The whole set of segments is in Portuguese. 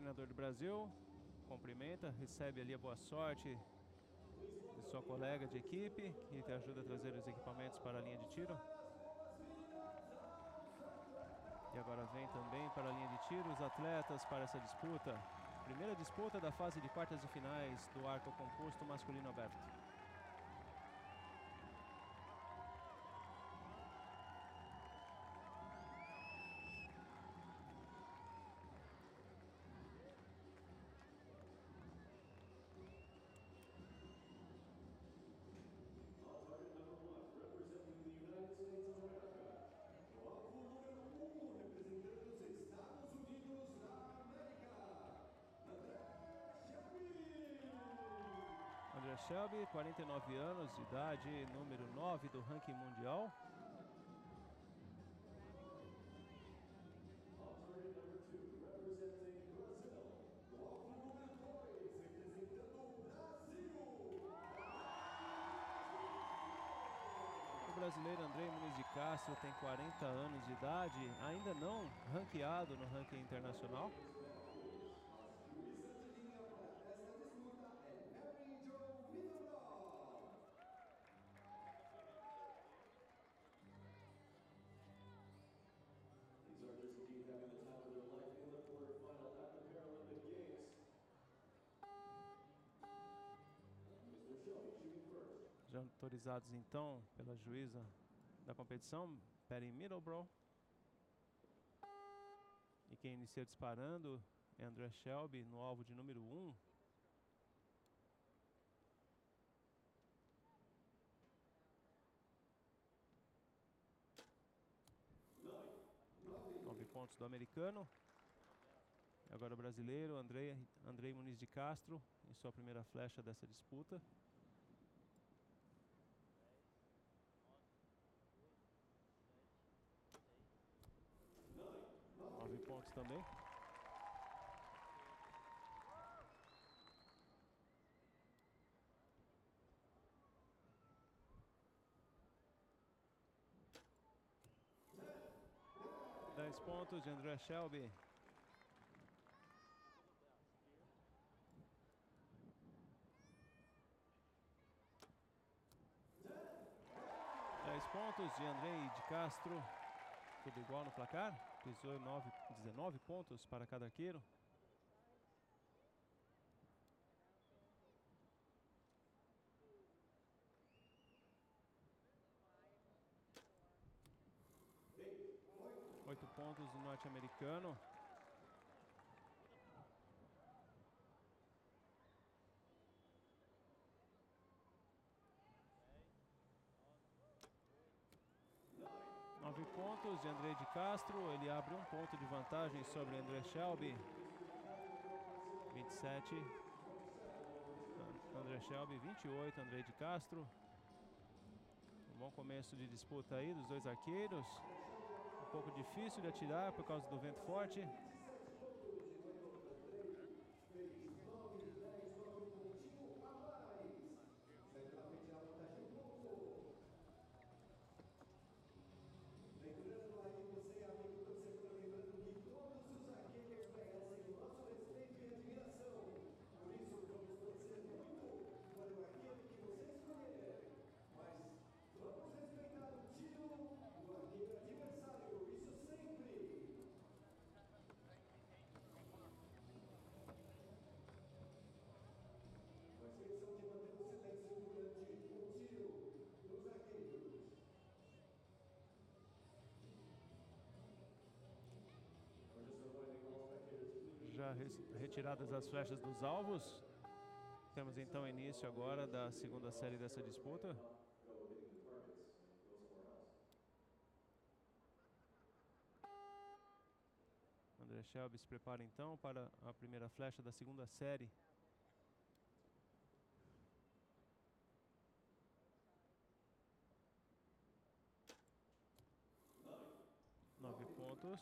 treinador do Brasil, cumprimenta, recebe ali a boa sorte de sua colega de equipe, que te ajuda a trazer os equipamentos para a linha de tiro. E agora vem também para a linha de tiro os atletas para essa disputa. Primeira disputa da fase de quartas de finais do arco composto masculino aberto. Andre Shelby, 49 anos de idade, número 9 do ranking mundial. O brasileiro Andrey Muniz de Castro tem 40 anos de idade, ainda não ranqueado no ranking internacional. Já autorizados então pela juíza da competição, Perry Middlebro. E quem inicia disparando é Andre Shelby no alvo de número 1. Nove pontos do americano. E agora o brasileiro Andrey Muniz de Castro em sua primeira flecha dessa disputa. Pontos também. Dez pontos de Andre Shelby. Dez pontos de Andrey de Castro. Tudo igual no placar. 19 pontos para cada arqueiro. Oito pontos do norte-americano. Nove pontos de Andrey de Castro, ele abre um ponto de vantagem sobre Andre Shelby. 27, Andre Shelby, 28, Andrey de Castro. Um bom começo de disputa aí dos dois arqueiros. Um pouco difícil de atirar por causa do vento forte. Já retiradas as flechas dos alvos, temos então início agora da segunda série dessa disputa. Andrey Shelby se prepara então para a primeira flecha da segunda série. Nove pontos. Nove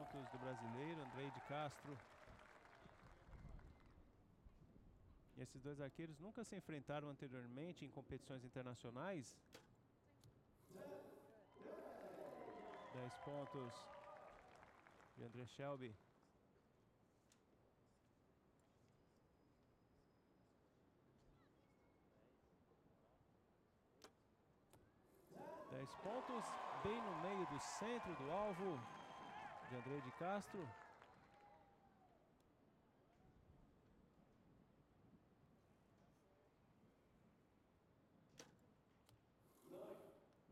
pontos do brasileiro Andrey de Castro. E esses dois arqueiros nunca se enfrentaram anteriormente em competições internacionais. 10 pontos de Andre Shelby. Pontos, bem no meio do centro do alvo de Andrey de Castro.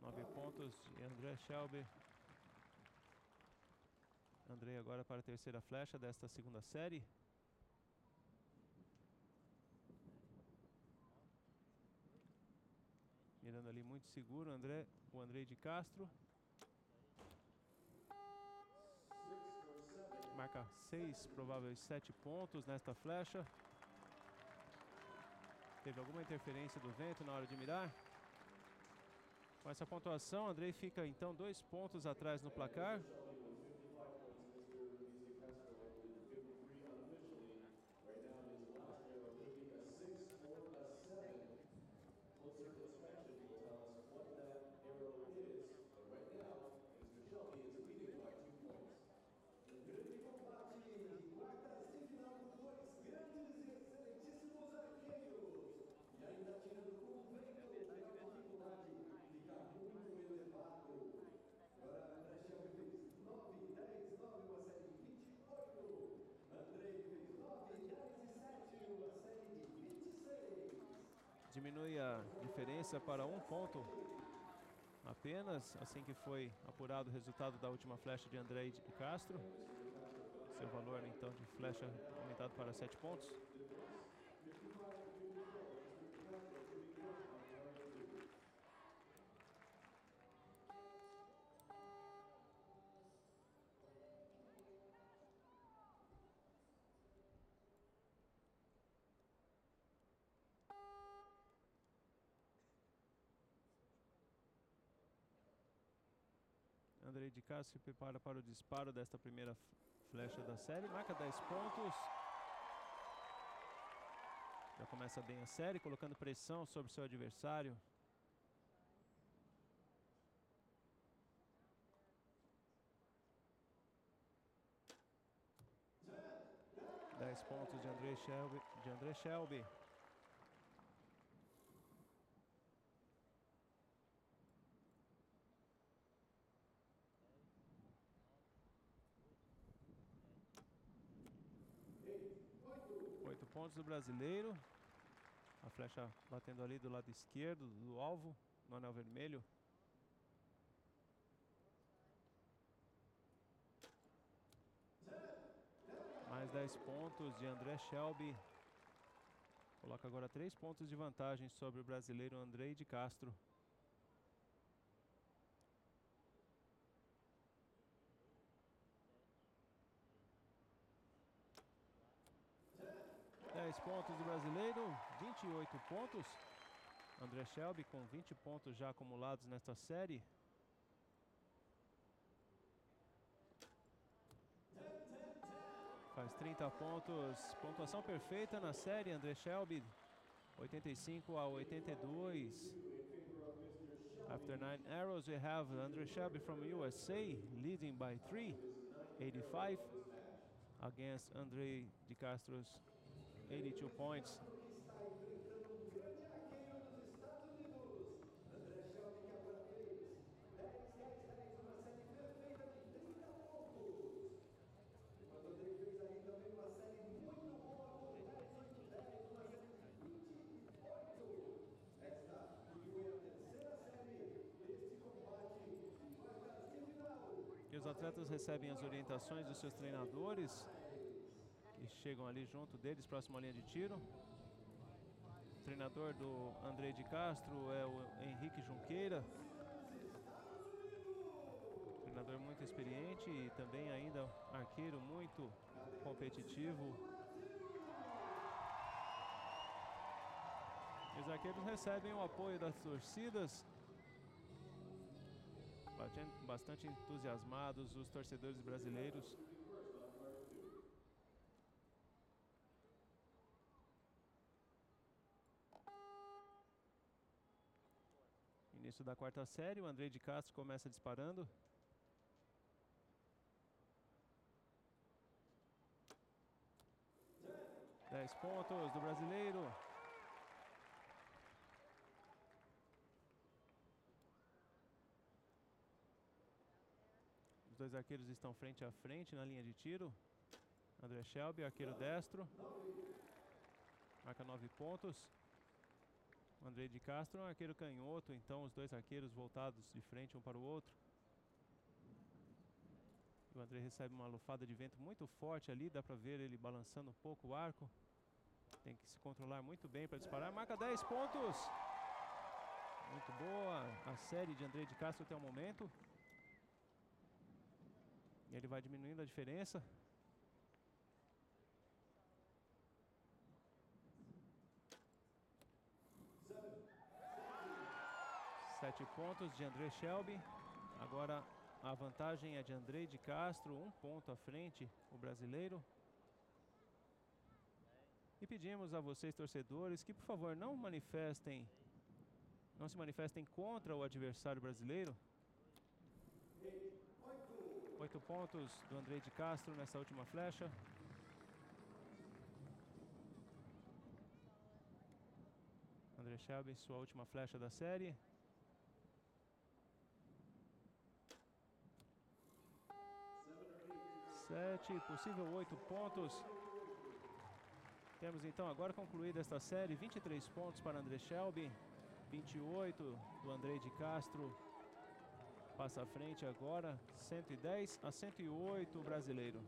Nove pontos de Andrey Shelby. Andrey agora para a terceira flecha desta segunda série. Mirando ali muito seguro, o Andrey de Castro. Marca 6, prováveis 7 pontos nesta flecha. Teve alguma interferência do vento na hora de mirar. Com essa pontuação, Andrey fica então 2 pontos atrás no placar. Diminui a diferença para 1 ponto apenas, assim que foi apurado o resultado da última flecha de Andrey de Castro. Seu valor, então, de flecha aumentado para 7 pontos. Andrey de Castro se prepara para o disparo desta primeira flecha da série. Marca 10 pontos. Já começa bem a série, colocando pressão sobre seu adversário. Dez pontos de Andrey Shelby. Pontos do brasileiro. A flecha batendo ali do lado esquerdo do alvo, no anel vermelho. Mais 10 pontos de Andrey Shelby. Coloca agora 3 pontos de vantagem sobre o brasileiro Andrey de Castro. Pontos do brasileiro, 28 pontos. Andrey Shelby com 20 pontos já acumulados nesta série. 10. Faz 30 pontos. Pontuação perfeita na série, Andrey Shelby, 85 a 82. After 9 arrows we have Andrey Shelby from USA leading by 3, 85 against Andrey de Castro's 82 points. E os atletas recebem as orientações dos seus treinadores, e chegam ali junto deles, próximo à linha de tiro. O treinador do Andrey de Castro é o Henrique Junqueira. Treinador muito experiente e também ainda arqueiro muito competitivo. E os arqueiros recebem o apoio das torcidas. Bastante entusiasmados os torcedores brasileiros. Início da quarta série, o Andrey de Castro começa disparando. Dez pontos do brasileiro. Os dois arqueiros estão frente a frente na linha de tiro. Andre Shelby, arqueiro destro. Marca 9 pontos. Andrey de Castro é um arqueiro canhoto, então os dois arqueiros voltados de frente um para o outro. O Andrey recebe uma lufada de vento muito forte ali, dá para ver ele balançando um pouco o arco. Tem que se controlar muito bem para disparar. Marca 10 pontos. Muito boa a série de Andrey de Castro até o momento. E ele vai diminuindo a diferença. Sete pontos de Andre Shelby. Agora a vantagem é de Andrey de Castro, um ponto à frente, o brasileiro. E pedimos a vocês, torcedores, que por favor não se manifestem contra o adversário brasileiro. 8 pontos do Andrey de Castro nessa última flecha. Andre Shelby, sua última flecha da série. Possível 8 pontos. Temos então agora concluída esta série, 23 pontos para Andre Shelby, 28 do Andrey de Castro. Passa à frente agora, 110 a 108 o brasileiro.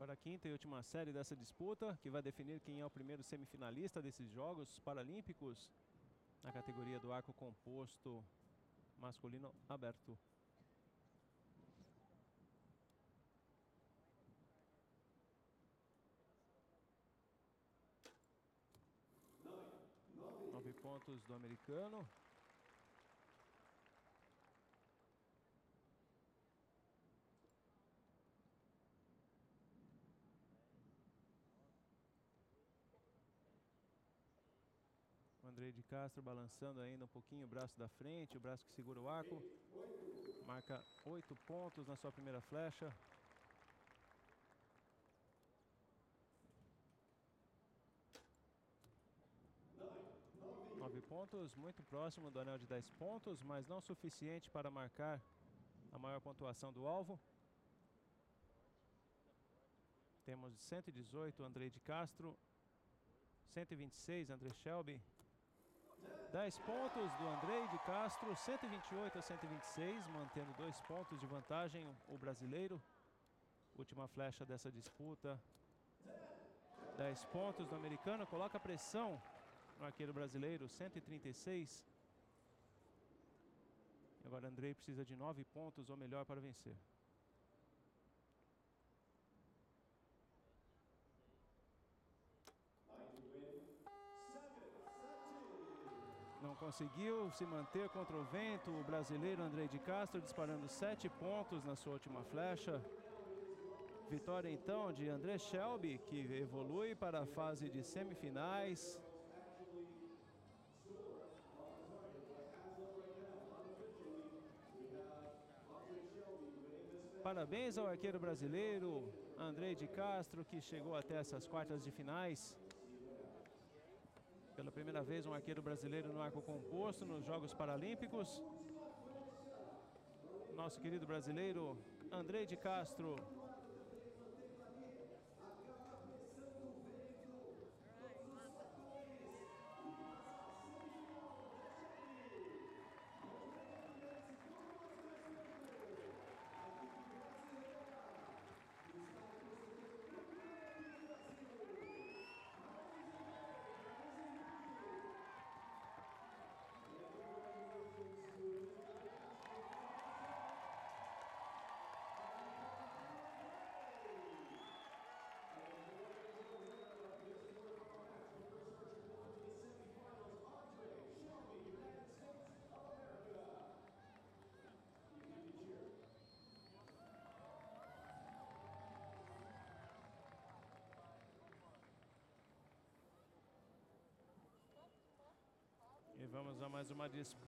Agora a quinta e última série dessa disputa, que vai definir quem é o primeiro semifinalista desses Jogos Paralímpicos na categoria do arco composto masculino aberto. Nove pontos do americano. Andrey de Castro balançando ainda um pouquinho o braço da frente, o braço que segura o arco. Marca 8 pontos na sua primeira flecha. Nove pontos, muito próximo do anel de 10 pontos, mas não suficiente para marcar a maior pontuação do alvo. Temos 118 Andrey de Castro, 126 Andre Shelby. 10 pontos do Andrey de Castro, 128 a 126, mantendo 2 pontos de vantagem o brasileiro. Última flecha dessa disputa. 10 pontos do americano, coloca pressão no arqueiro brasileiro, 136. E agora Andrey precisa de 9 pontos ou melhor para vencer. Não conseguiu se manter contra o vento o brasileiro Andrey de Castro, disparando 7 pontos na sua última flecha. Vitória então de Andre Shelby, que evolui para a fase de semifinais. Parabéns ao arqueiro brasileiro Andrey de Castro, que chegou até essas quartas de finais. Pela primeira vez um arqueiro brasileiro no arco composto nos Jogos Paralímpicos. Nosso querido brasileiro Andrey de Castro. E vamos a mais uma disputa.